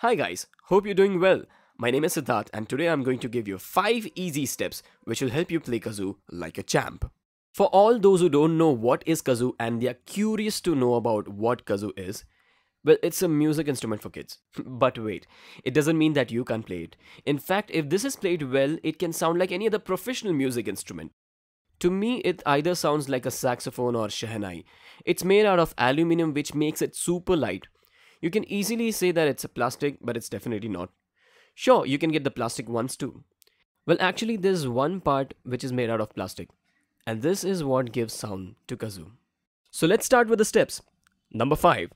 Hi guys, hope you're doing well. My name is Siddharth and today I'm going to give you 5 easy steps which will help you play kazoo like a champ. For all those who don't know what is kazoo and they are curious to know about what kazoo is, well, it's a music instrument for kids. But wait, it doesn't mean that you can't play it. In fact, if this is played well, it can sound like any other professional music instrument. To me, it either sounds like a saxophone or shehnai. It's made out of aluminum which makes it super light. You can easily say that it's a plastic, but it's definitely not. Sure, you can get the plastic ones too. Well, actually there's one part which is made out of plastic. And this is what gives sound to kazoo. So let's start with the steps. Number 5.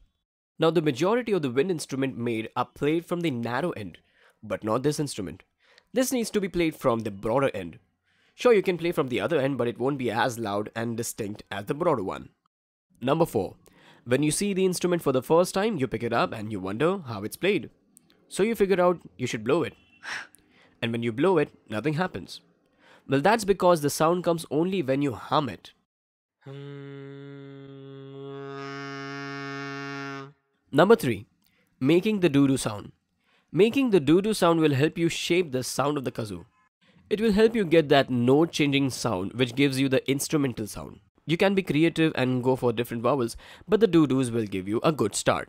Now the majority of the wind instrument made are played from the narrow end, but not this instrument. This needs to be played from the broader end. Sure, you can play from the other end, but it won't be as loud and distinct as the broader one. Number 4. When you see the instrument for the first time, you pick it up and you wonder how it's played. So you figure out you should blow it. And when you blow it, nothing happens. Well, that's because the sound comes only when you hum it. Number 3. Making the doo-doo sound. Making the doo-doo sound will help you shape the sound of the kazoo. It will help you get that note-changing sound which gives you the instrumental sound. You can be creative and go for different vowels, but the doo-doos will give you a good start.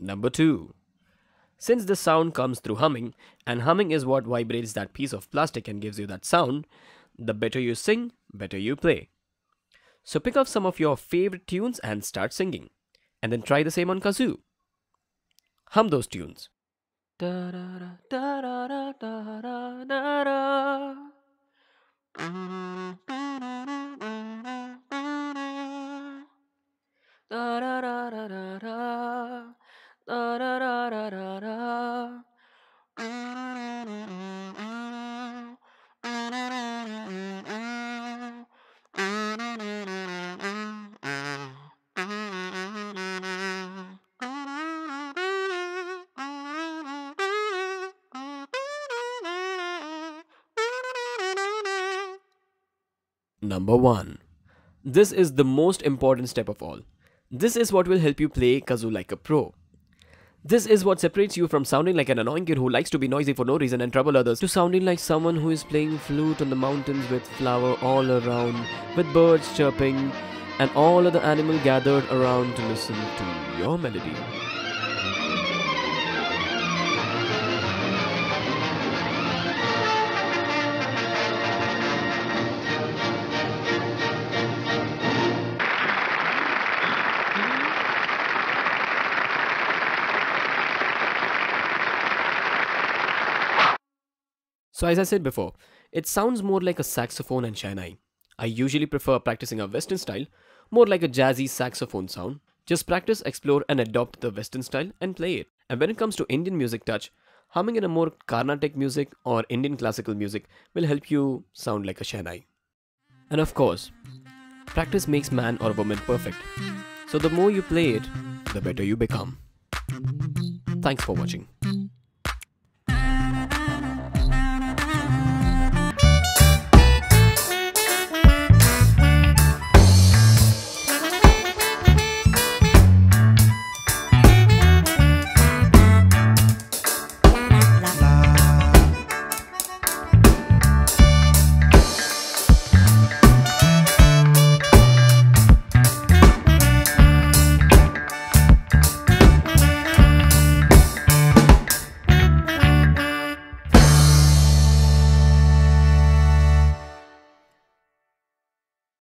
Number 2. Since the sound comes through humming, and humming is what vibrates that piece of plastic and gives you that sound, the better you sing, better you play. So pick up some of your favorite tunes and start singing. And then try the same on kazoo. Hum those tunes. Number 1. This is the most important step of all. This is what will help you play kazoo like a pro. This is what separates you from sounding like an annoying kid who likes to be noisy for no reason and trouble others to sounding like someone who is playing flute on the mountains with flower all around, with birds chirping and all other animals gathered around to listen to your melody. So as I said before, it sounds more like a saxophone and shehnai. I usually prefer practicing a Western style, more like a jazzy saxophone sound. Just practice, explore and adopt the Western style and play it. And when it comes to Indian music touch, humming in a more Carnatic music or Indian classical music will help you sound like a shehnai. And of course, practice makes man or woman perfect. So the more you play it, the better you become. Thanks for watching.